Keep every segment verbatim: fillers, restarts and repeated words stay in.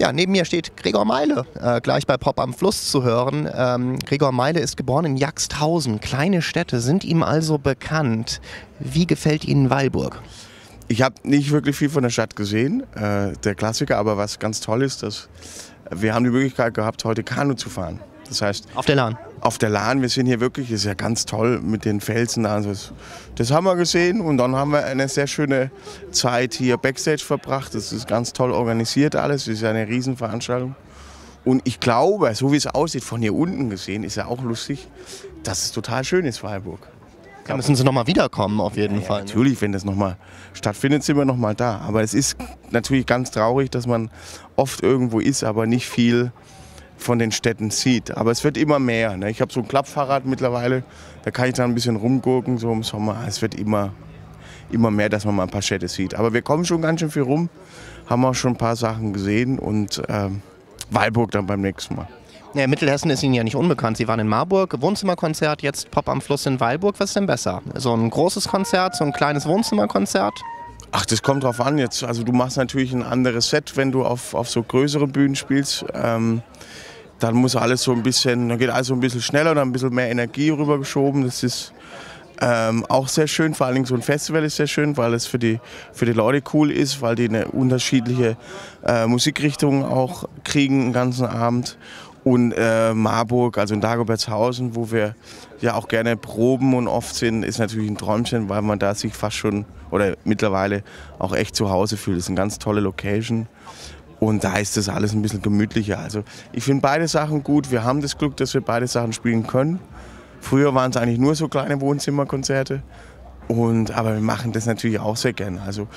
Ja, neben mir steht Gregor Meyle, äh, gleich bei Pop am Fluss zu hören. Ähm, Gregor Meyle ist geboren in Jagsthausen. Kleine Städte sind ihm also bekannt. Wie gefällt Ihnen Weilburg? Ich habe nicht wirklich viel von der Stadt gesehen, äh, der Klassiker, aber was ganz toll ist, dass wir haben die Möglichkeit gehabt, heute Kanu zu fahren. Das heißt, auf der Lahn. Auf der Lahn, wir sind hier wirklich, ist ja ganz toll mit den Felsen. Also das haben wir gesehen und dann haben wir eine sehr schöne Zeit hier Backstage verbracht. Das ist ganz toll organisiert alles, das ist ja eine Riesenveranstaltung. Und ich glaube, so wie es aussieht, von hier unten gesehen, ist ja auch lustig, dass es total schön ist, Weilburg. Da müssen Sie nochmal wiederkommen, auf jeden ja, Fall. Ja, natürlich, wenn das nochmal stattfindet, sind wir nochmal da. Aber es ist natürlich ganz traurig, dass man oft irgendwo ist, aber nicht viel von den Städten sieht. Aber es wird immer mehr. Ne? Ich habe so ein Klappfahrrad mittlerweile, da kann ich dann ein bisschen rumgurken, so im Sommer. Es wird immer, immer mehr, dass man mal ein paar Städte sieht. Aber wir kommen schon ganz schön viel rum, haben auch schon ein paar Sachen gesehen und ähm, Weilburg dann beim nächsten Mal. Ja, Mittelhessen ist Ihnen ja nicht unbekannt. Sie waren in Marburg, Wohnzimmerkonzert, jetzt Pop am Fluss in Weilburg. Was ist denn besser? So ein großes Konzert, so ein kleines Wohnzimmerkonzert? Ach, das kommt drauf an jetzt. Also du machst natürlich ein anderes Set, wenn du auf, auf so größere Bühnen spielst. Ähm, dann muss alles so ein bisschen, dann geht alles so ein bisschen schneller und ein bisschen mehr Energie rübergeschoben. Das ist ähm, auch sehr schön. Vor allen Dingen so ein Festival ist sehr schön, weil es für die, für die Leute cool ist, weil die eine unterschiedliche äh, Musikrichtung auch kriegen den ganzen Abend. Und äh, Marburg, also in Dagobertshausen, wo wir ja auch gerne proben und oft sind, ist natürlich ein Träumchen, weil man da sich fast schon oder mittlerweile auch echt zu Hause fühlt. Das ist eine ganz tolle Location und da ist das alles ein bisschen gemütlicher. Also ich finde beide Sachen gut. Wir haben das Glück, dass wir beide Sachen spielen können. Früher waren es eigentlich nur so kleine Wohnzimmerkonzerte, und, aber wir machen das natürlich auch sehr gerne. Also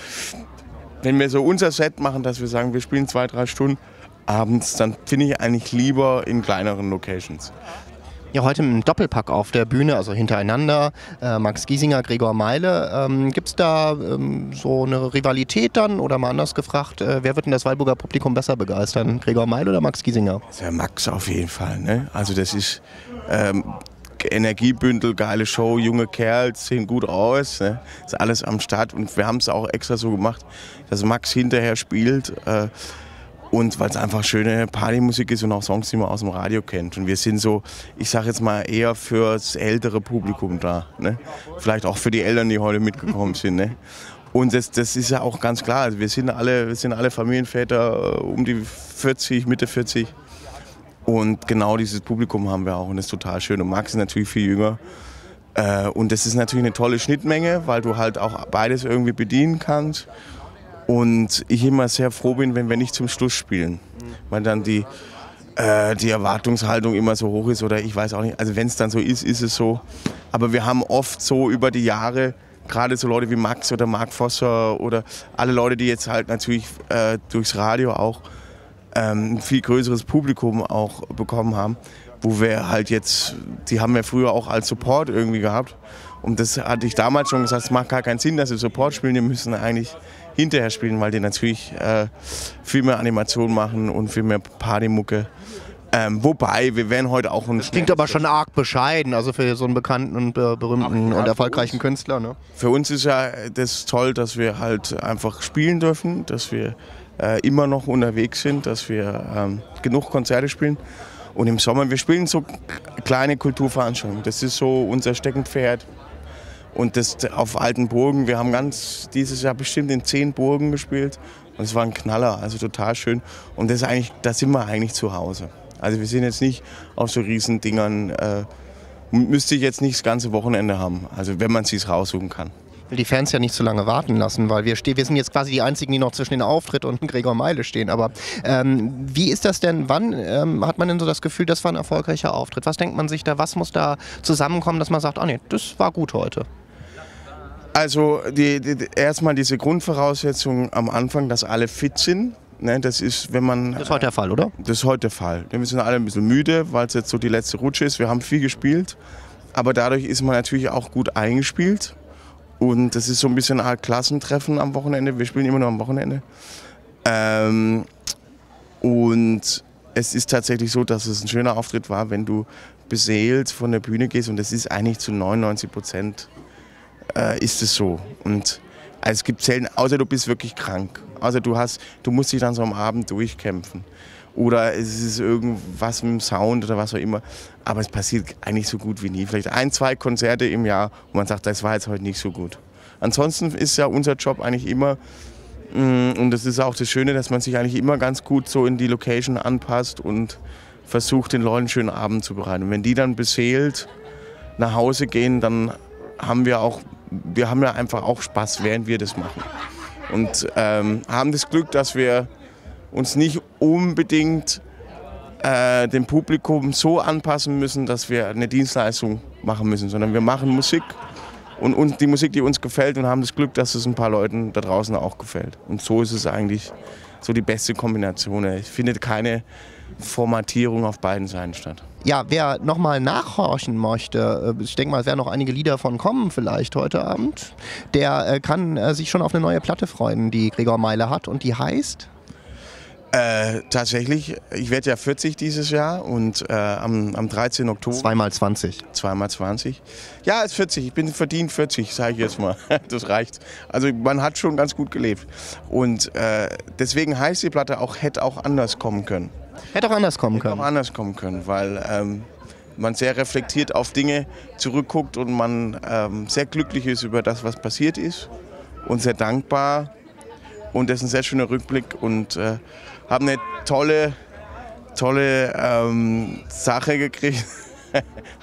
wenn wir so unser Set machen, dass wir sagen, wir spielen zwei, drei Stunden abends, dann finde ich eigentlich lieber in kleineren Locations. Ja, heute im Doppelpack auf der Bühne, also hintereinander, äh, Max Giesinger, Gregor Meyle. Ähm, Gibt es da ähm, so eine Rivalität dann? Oder mal anders gefragt, äh, wer wird denn das Weilburger Publikum besser begeistern? Gregor Meyle oder Max Giesinger? Der Max auf jeden Fall, ne? Also das ist ähm, Energiebündel, geile Show, junge Kerls, sehen gut aus, ne? Ist alles am Start und wir haben es auch extra so gemacht, dass Max hinterher spielt. Äh, Und weil es einfach schöne Partymusik ist und auch Songs, die man aus dem Radio kennt. Und wir sind so, ich sag jetzt mal, eher fürs ältere Publikum da. Ne? Vielleicht auch für die Eltern, die heute mitgekommen sind. Ne? Und das, das ist ja auch ganz klar. Also wir sind alle, wir sind alle Familienväter um die vierzig, Mitte vierzig. Und genau dieses Publikum haben wir auch und das ist total schön. Und Max ist natürlich viel jünger. Und das ist natürlich eine tolle Schnittmenge, weil du halt auch beides irgendwie bedienen kannst. Und ich immer sehr froh bin, wenn wir nicht zum Schluss spielen, weil dann die, äh, die Erwartungshaltung immer so hoch ist oder ich weiß auch nicht, also wenn es dann so ist, ist es so. Aber wir haben oft so über die Jahre, gerade so Leute wie Max oder Mark Fosser oder alle Leute, die jetzt halt natürlich äh, durchs Radio auch ähm, ein viel größeres Publikum auch bekommen haben, wo wir halt jetzt, die haben wir früher auch als Support irgendwie gehabt. Und das hatte ich damals schon gesagt, es macht gar keinen Sinn, dass wir Support spielen, die müssen eigentlich hinterher spielen, weil die natürlich äh, viel mehr Animation machen und viel mehr Partymucke. Ähm, wobei, wir werden heute auch... Ein das klingt aber schon arg bescheiden, also für so einen bekannten und äh, berühmten ja, und erfolgreichen Künstler. Ne? Für uns ist ja das toll, dass wir halt einfach spielen dürfen, dass wir äh, immer noch unterwegs sind, dass wir ähm, genug Konzerte spielen. Und im Sommer, wir spielen so kleine Kulturveranstaltungen, das ist so unser Steckenpferd. Und das auf alten Burgen, wir haben ganz dieses Jahr bestimmt in zehn Burgen gespielt und es war ein Knaller, also total schön. Und das ist eigentlich, da sind wir eigentlich zu Hause. Also wir sind jetzt nicht auf so riesen Dingern, äh, müsste ich jetzt nicht das ganze Wochenende haben, also wenn man es sich raussuchen kann. Die Fans ja nicht so lange warten lassen, weil wir, wir sind jetzt quasi die Einzigen, die noch zwischen den Auftritt und Gregor Meyle stehen. Aber ähm, wie ist das denn, wann ähm, hat man denn so das Gefühl, das war ein erfolgreicher Auftritt? Was denkt man sich da, was muss da zusammenkommen, dass man sagt, oh nee, das war gut heute? Also die, die, erstmal diese Grundvoraussetzung am Anfang, dass alle fit sind. Ne, das ist, wenn man, das ist heute der Fall, oder? Das ist heute der Fall. Wir sind alle ein bisschen müde, weil es jetzt so die letzte Rutsche ist. Wir haben viel gespielt, aber dadurch ist man natürlich auch gut eingespielt. Und das ist so ein bisschen ein Klassentreffen am Wochenende. Wir spielen immer nur am Wochenende. Ähm, und es ist tatsächlich so, dass es ein schöner Auftritt war, wenn du beseelt von der Bühne gehst. Und das ist eigentlich zu neunundneunzig Prozent äh, ist es so. Und also es gibt selten, außer du bist wirklich krank. Also du, hast, du musst dich dann so am Abend durchkämpfen. Oder es ist irgendwas mit dem Sound oder was auch immer. Aber es passiert eigentlich so gut wie nie. Vielleicht ein, zwei Konzerte im Jahr, wo man sagt, das war jetzt heute nicht so gut. Ansonsten ist ja unser Job eigentlich immer, und das ist auch das Schöne, dass man sich eigentlich immer ganz gut so in die Location anpasst und versucht, den Leuten einen schönen Abend zu bereiten. Und wenn die dann beseelt nach Hause gehen, dann haben wir auch, wir haben ja einfach auch Spaß, während wir das machen. Und ähm, haben das Glück, dass wir uns nicht unbedingt äh, dem Publikum so anpassen müssen, dass wir eine Dienstleistung machen müssen, sondern wir machen Musik und uns, die Musik, die uns gefällt, und haben das Glück, dass es ein paar Leuten da draußen auch gefällt. Und so ist es eigentlich so die beste Kombination. Ich finde keine Formatierung auf beiden Seiten statt. Ja, wer nochmal nachhorchen möchte, ich denke mal, es werden noch einige Lieder von kommen vielleicht heute Abend, der kann sich schon auf eine neue Platte freuen, die Gregor Meyle hat, und die heißt? Äh, tatsächlich, ich werde ja vierzig dieses Jahr und äh, am, am dreizehnten Oktober... zwei mal zwanzig. zwei mal zwanzig. Ja, ist vierzig. Ich bin verdient vierzig, sage ich jetzt mal. Das reicht. Also man hat schon ganz gut gelebt. Und äh, deswegen heißt die Platte auch, hätte auch anders kommen können. Hätte auch anders kommen können. Hätte auch anders kommen können, weil ähm, man sehr reflektiert auf Dinge zurückguckt und man ähm, sehr glücklich ist über das, was passiert ist, und sehr dankbar. Und das ist ein sehr schöner Rückblick, und äh, haben eine tolle, tolle ähm, Sache gekriegt.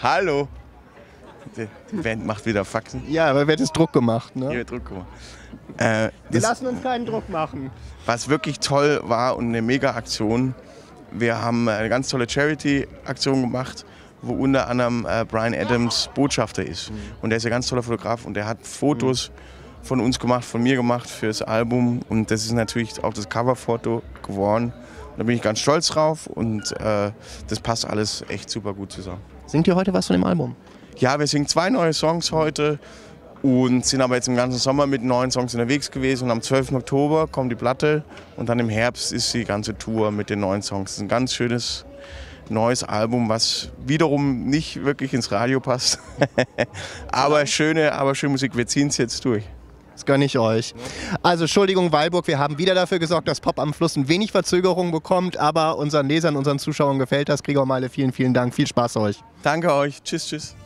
Hallo! Die Band macht wieder Faxen. Ja, aber wird jetzt Druck gemacht, ne? Hier wird Druck gemacht. Äh, Wir lassen uns keinen Druck machen. Was wirklich toll war und eine Mega-Aktion. Wir haben eine ganz tolle Charity-Aktion gemacht, wo unter anderem äh, Brian Adams Botschafter ist. Mhm. Und der ist ein ganz toller Fotograf, und der hat Fotos mhm. von uns gemacht, von mir gemacht fürs Album, und das ist natürlich auch das Coverfoto geworden. Da bin ich ganz stolz drauf, und äh, das passt alles echt super gut zusammen. Singt ihr heute was von dem Album? Ja, wir singen zwei neue Songs heute und sind aber jetzt im ganzen Sommer mit neuen Songs unterwegs gewesen, und am zwölften Oktober kommt die Platte, und dann im Herbst ist die ganze Tour mit den neuen Songs. Das ist ein ganz schönes neues Album, was wiederum nicht wirklich ins Radio passt, aber schöne, aber schöne Musik. Wir ziehen es jetzt durch. Das gönne ich euch. Also Entschuldigung, Weilburg, wir haben wieder dafür gesorgt, dass Pop am Fluss ein wenig Verzögerung bekommt, aber unseren Lesern, unseren Zuschauern gefällt das. Gregor Meyle, vielen, vielen Dank. Viel Spaß euch. Danke euch. Tschüss, tschüss.